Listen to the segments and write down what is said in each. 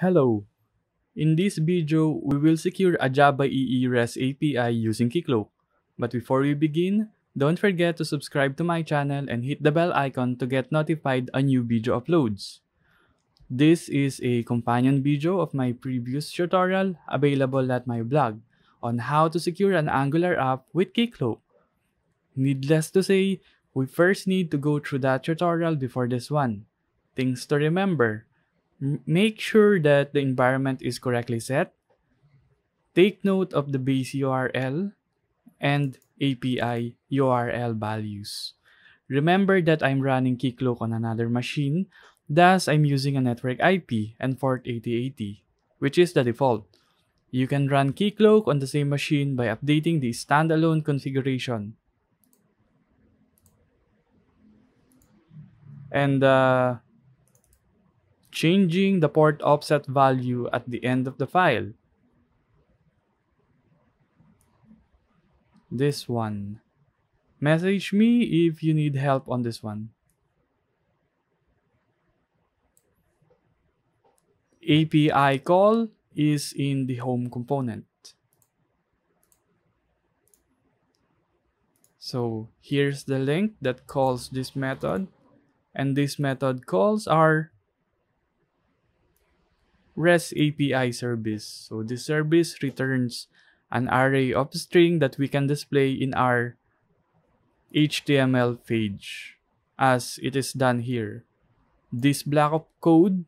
Hello! In this video, we will secure a Java EE REST API using Keycloak. But before we begin, don't forget to subscribe to my channel and hit the bell icon to get notified on new video uploads. This is a companion video of my previous tutorial available at my blog on how to secure an Angular app with Keycloak. Needless to say, we first need to go through that tutorial before this one. Things to remember. Make sure that the environment is correctly set. Take note of the base URL and API URL values. Remember that I'm running Keycloak on another machine, thus I'm using a network IP and port 8080, which is the default. You can run Keycloak on the same machine by updating the standalone configuration. And changing the port offset value at the end of the file. This one. Message me if you need help on this one. API call is in the home component. So here's the link that calls this method. And this method calls our REST API service. So this service returns an array of string that we can display in our HTML page as it is done here. This block of code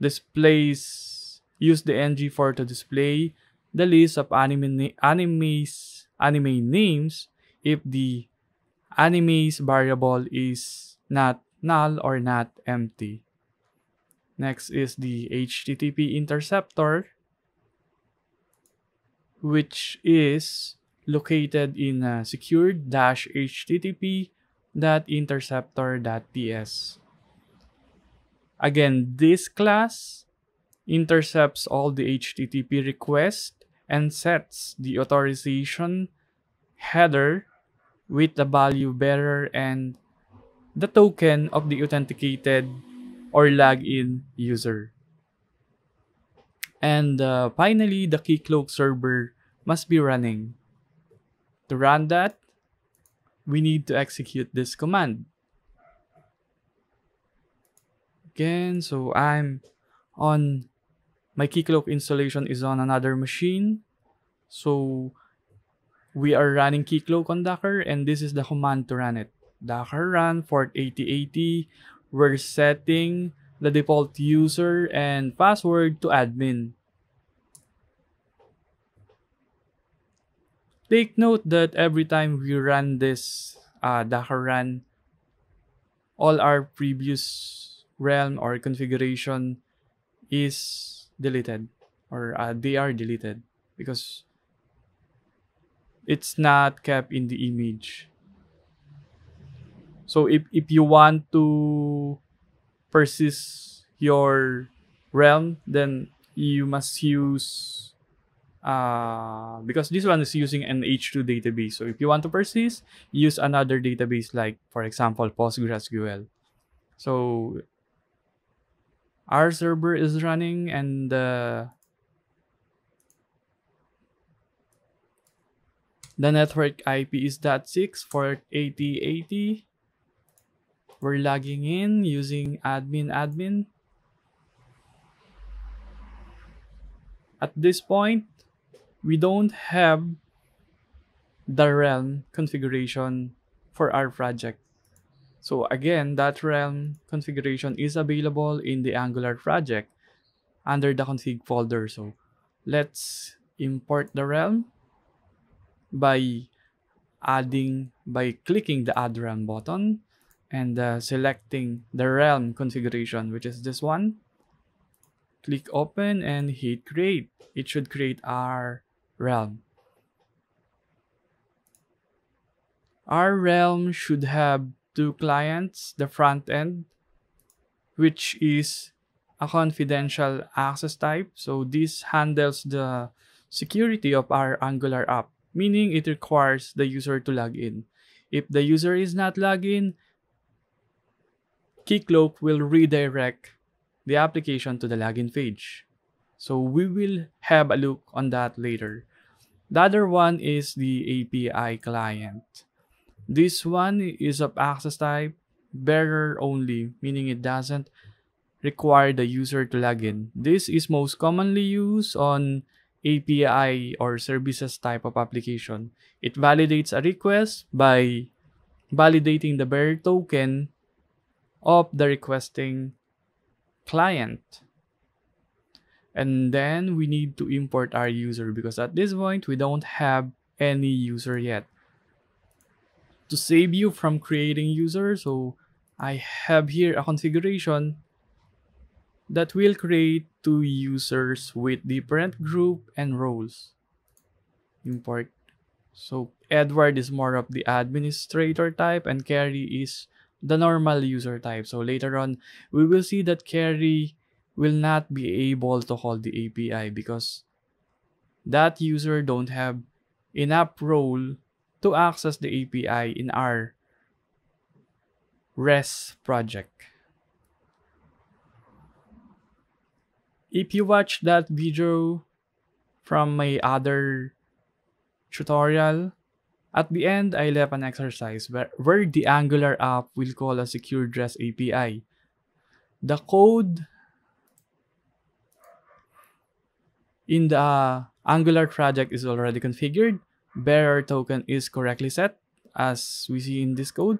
displays, use the ng4 to display the list of anime names if the anime's variable is not null or not empty. Next is the HTTP interceptor, which is located in secured-http.interceptor.ts. Again, this class intercepts all the HTTP requests and sets the authorization header with the value bearer and the token of the authenticated or login user. And finally, the Keycloak server must be running. To run that, we need to execute this command. Again, so I'm on, my Keycloak installation is on another machine. So we are running Keycloak on Docker, and this is the command to run it. Docker run port 8080. We're setting the default user and password to admin. Take note that every time we run this Docker run, all our previous realm or configuration is deleted, or they are deleted because it's not kept in the image. So if you want to persist your realm, then you must use, because this one is using an H2 database. So if you want to persist, use another database like, for example, PostgreSQL. So our server is running, and the network IP is .6 for 8080. We're logging in using admin. At this point, we don't have the realm configuration for our project. So again, that realm configuration is available in the Angular project under the config folder. So let's import the realm by clicking the add realm button and selecting the realm configuration, which is this one. Click open and hit create. It should create our realm. Our realm should have two clients, the front end, which is a confidential access type. So this handles the security of our Angular app, meaning it requires the user to log in. If the user is not logged in, Keycloak will redirect the application to the login page. So we will have a look on that later. The other one is the API client. This one is of access type bearer only, meaning it doesn't require the user to log in. This is most commonly used on API or services type of application. It validates a request by validating the bearer token of the requesting client. And then we need to import our user because at this point we don't have any user yet. To save you from creating user, so I have here a configuration that will create two users with different group and roles. Import. So Edward is more of the administrator type and Carrie is the normal user type. So later on, we will see that Carrie will not be able to hold the API because that user don't have enough role to access the API in our REST project. If you watch that video from my other tutorial, at the end, I left an exercise where the Angular app will call a secured REST API. The code in the Angular project is already configured. Bearer token is correctly set as we see in this code.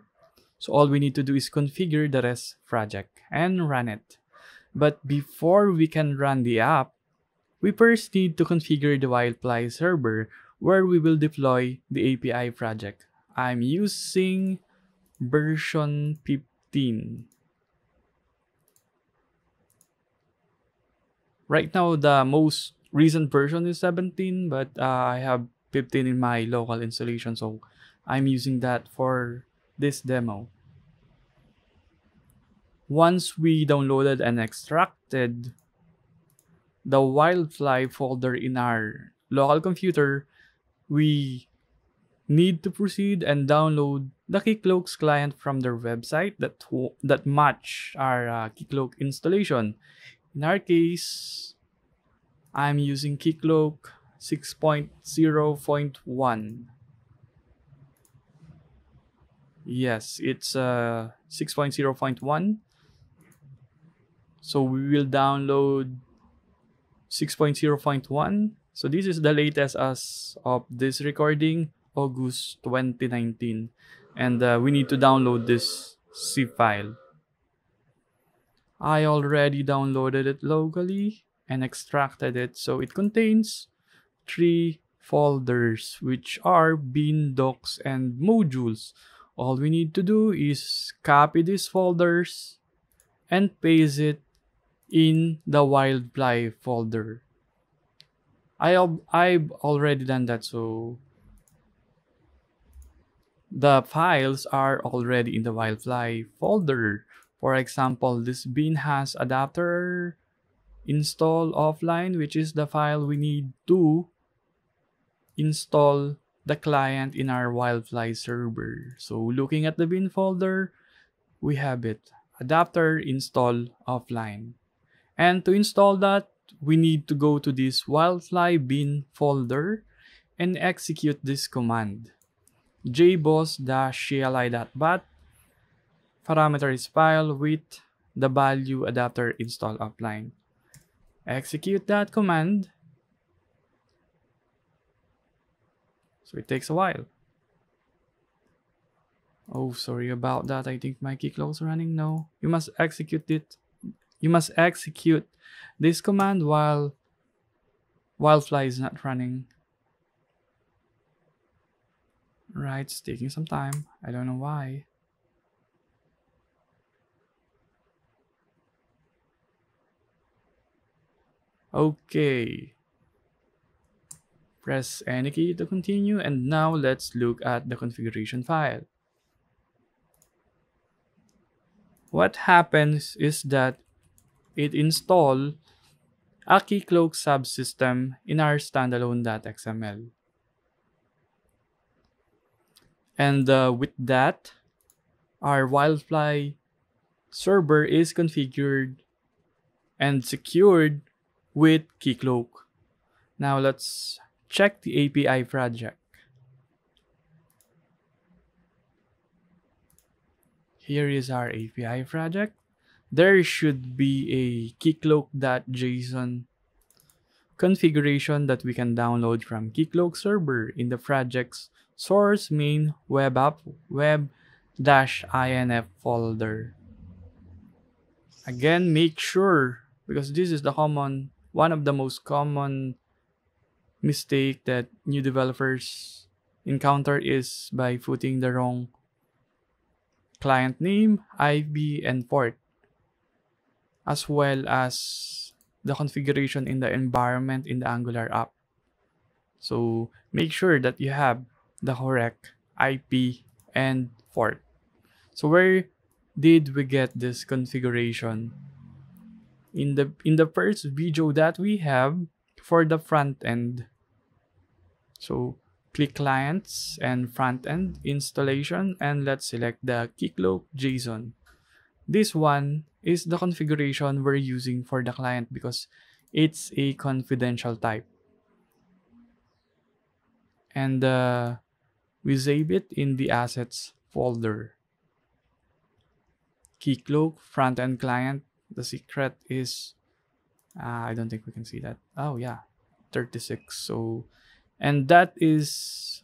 So all we need to do is configure the REST project and run it. But before we can run the app, we first need to configure the WildFly server where we will deploy the API project. I'm using version 15. Right now, the most recent version is 17, but I have 15 in my local installation, so I'm using that for this demo. Once we downloaded and extracted the WildFly folder in our local computer, we need to proceed and download the Keycloak's client from their website that match our Keycloak installation. In our case, I'm using Keycloak 6.0.1. Yes, it's 6.0.1. So we will download 6.0.1. So this is the latest as of this recording, August 2019. And we need to download this C file. I already downloaded it locally and extracted it. So it contains 3 folders, which are bin, docs, and modules. All we need to do is copy these folders and paste it in the WildFly folder. I've already done that, so the files are already in the WildFly folder. For example, this bin has adapter install offline, which is the file we need to install the client in our WildFly server. So looking at the bin folder, we have it, adapter install offline. And to install that, we need to go to this WildFly bin folder and execute this command. jboss-cli.bat, parameter is file with the value adapter install offline. Execute that command. So it takes a while. Oh, sorry about that. I think my Keycloak is running. No, you must execute it. You must execute this command while WildFly is not running. Right, it's taking some time. I don't know why. Okay. Press any key to continue, and now let's look at the configuration file. What happens is that it installs a Keycloak subsystem in our standalone.xml. And with that, our WildFly server is configured and secured with Keycloak. Now let's check the API project. Here is our API project. There should be a keycloak.json configuration that we can download from Keycloak server in the project's source main web app web-inf folder. Again, make sure, because this is the common, one of the most common mistake that new developers encounter is by putting the wrong client name, IP, and port, as well as the configuration in the environment in the Angular app. So make sure that you have the correct IP and port. So where did we get this configuration? In the first video that we have for the front end. So click clients and front end installation, and let's select the Keycloak JSON. This one is the configuration we're using for the client because it's a confidential type. And we save it in the assets folder. Keycloak front-end client. The secret is, I don't think we can see that. Oh yeah, 36. So, and that is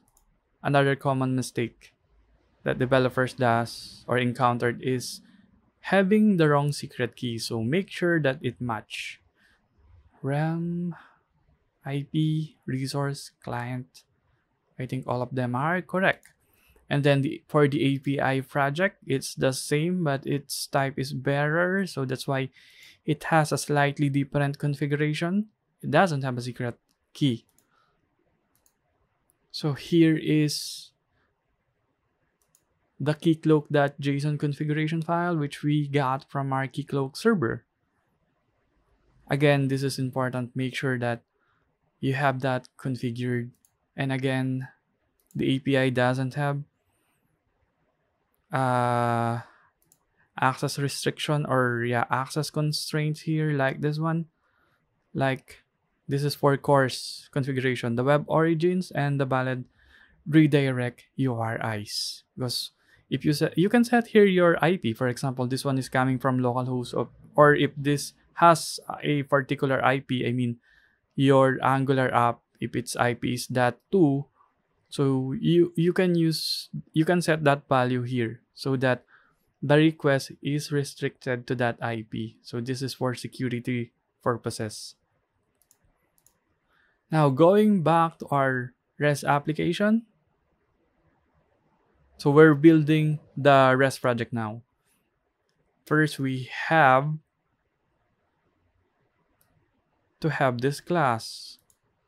another common mistake that developers does or encountered is having the wrong secret key. So make sure that it match. Realm, IP, resource, client. I think all of them are correct. And then for the API project, it's the same, but its type is bearer. So that's why it has a slightly different configuration. It doesn't have a secret key. So here is the keycloak.json configuration file, which we got from our Keycloak server. Again, this is important. Make sure that you have that configured. And again, the API doesn't have access restriction or access constraints here like this one. Like this is for CORS configuration, the web origins and the valid redirect URIs. Because if you set, you can set here your IP. For example, this one is coming from localhost, or if this has a particular IP, I mean your Angular app, if its IP is that too. So you can set that value here so that the request is restricted to that IP. So this is for security purposes. Now going back to our REST application. So we're building the REST project now. First, we have to have this class.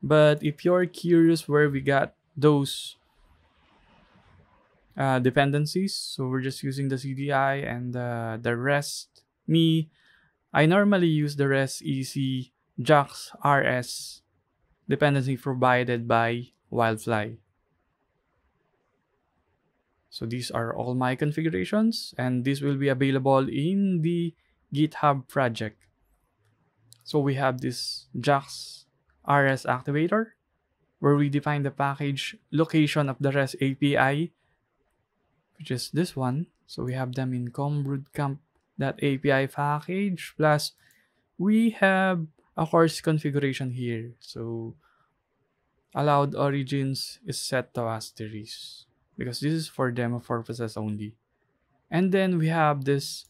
But if you're curious where we got those dependencies, so we're just using the CDI and the REST me. I normally use the RESTEasy JAX-RS dependency provided by WildFly. So these are all my configurations, and this will be available in the GitHub project. So we have this JAX-RS activator, where we define the package location of the REST API, which is this one. So we have them in com broodcamp.api package, plus we have a CORS configuration here. So allowed origins is set to asterisk because this is for demo purposes only. And then we have this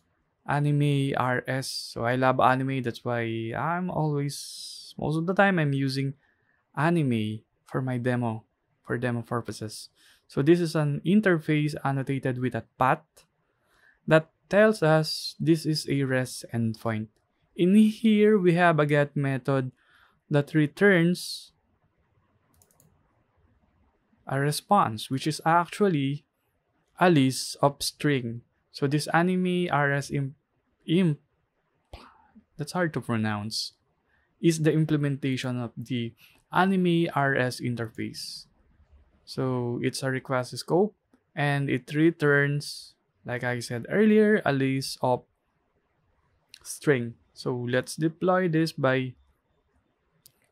anime RS. So I love anime. That's why I'm always, most of the time I'm using anime for my demo, for demo purposes. So this is an interface annotated with a path that tells us this is a REST endpoint. In here, we have a get method that returns a response, which is actually a list of string. So this anime RS imp, that's hard to pronounce, is the implementation of the anime RS interface. So it's a request scope, and it returns, like I said earlier, a list of string. So let's deploy this by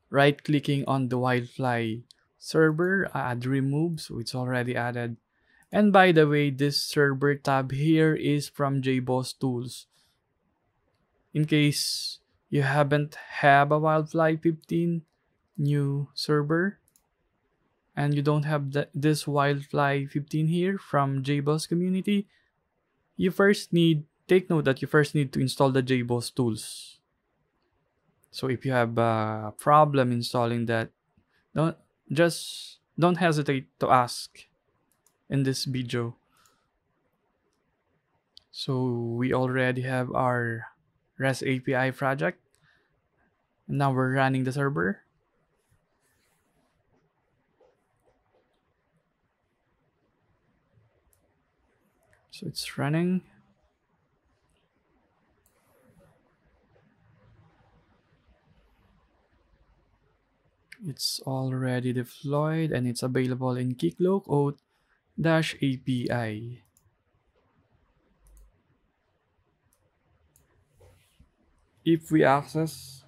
right-clicking on the WildFly server, add remove, so it's already added. And by the way, this server tab here is from JBoss tools. In case you haven't have a WildFly 15 new server, and you don't have this WildFly 15 here from JBoss community, you first need, take note that you first need to install the JBoss tools. So if you have a problem installing that, don't hesitate to ask in this video. So we already have our REST API project. Now we're running the server. So it's running. It's already deployed and it's available in keycloak.json-api. If we access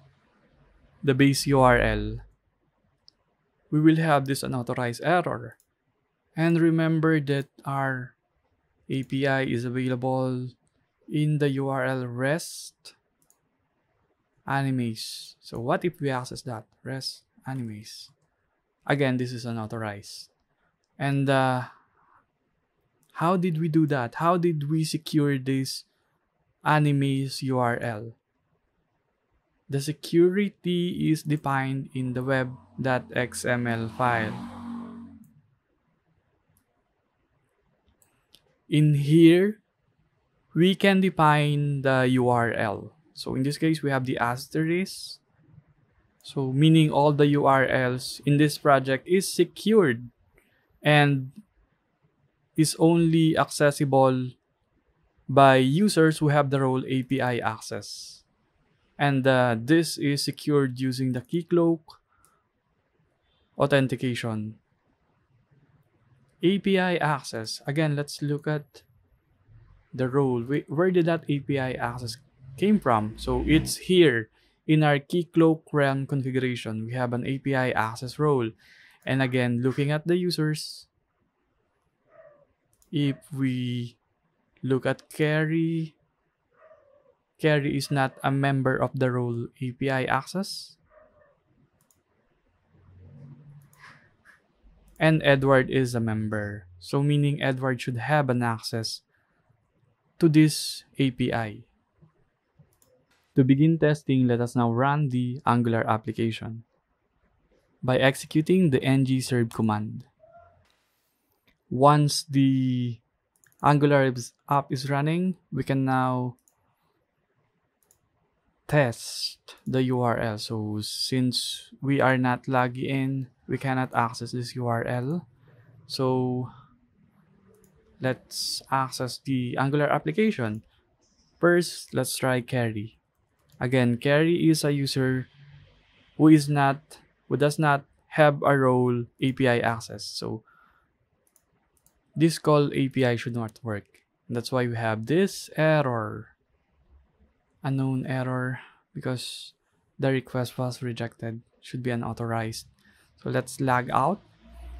the base URL, we will have this unauthorized error. And remember that our API is available in the URL REST animes. So what if we access that? REST animes. Again, this is unauthorized. And how did we do that? How did we secure this animes URL? The security is defined in the web.xml file. In here, we can define the URL. So in this case, we have the asterisk. So meaning all the URLs in this project is secured and is only accessible by users who have the role API access. And this is secured using the Keycloak authentication. API access, again, let's look at the role. Where did that API access came from? So it's here in our Keycloak realm configuration. We have an API access role. And again, looking at the users, if we look at carry, carry is not a member of the role API access. And Edward is a member. So meaning Edward should have an access to this API. To begin testing, let us now run the Angular application by executing the ng serve command. Once the Angular app is running, we can now test the URL. So since we are not logged in, we cannot access this URL. So let's access the Angular application. First, let's try carry. Again, carry is a user who does not have a role API access. So this call API should not work. That's why we have this error, a known error, because the request was rejected, should be unauthorized. So let's log out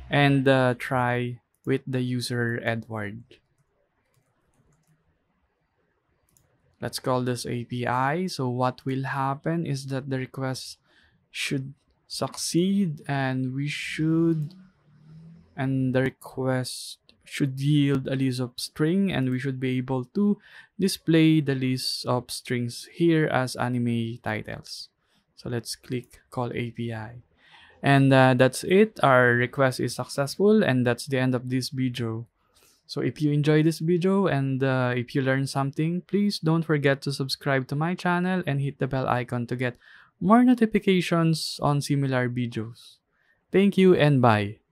and try with the user Edward. Let's call this API. So what will happen is that the request should succeed and the request should yield a list of string, and we should be able to display the list of strings here as anime titles. So let's click call API. And that's it. Our request is successful, and that's the end of this video. So if you enjoy this video and if you learn something, please don't forget to subscribe to my channel and hit the bell icon to get more notifications on similar videos. Thank you and bye.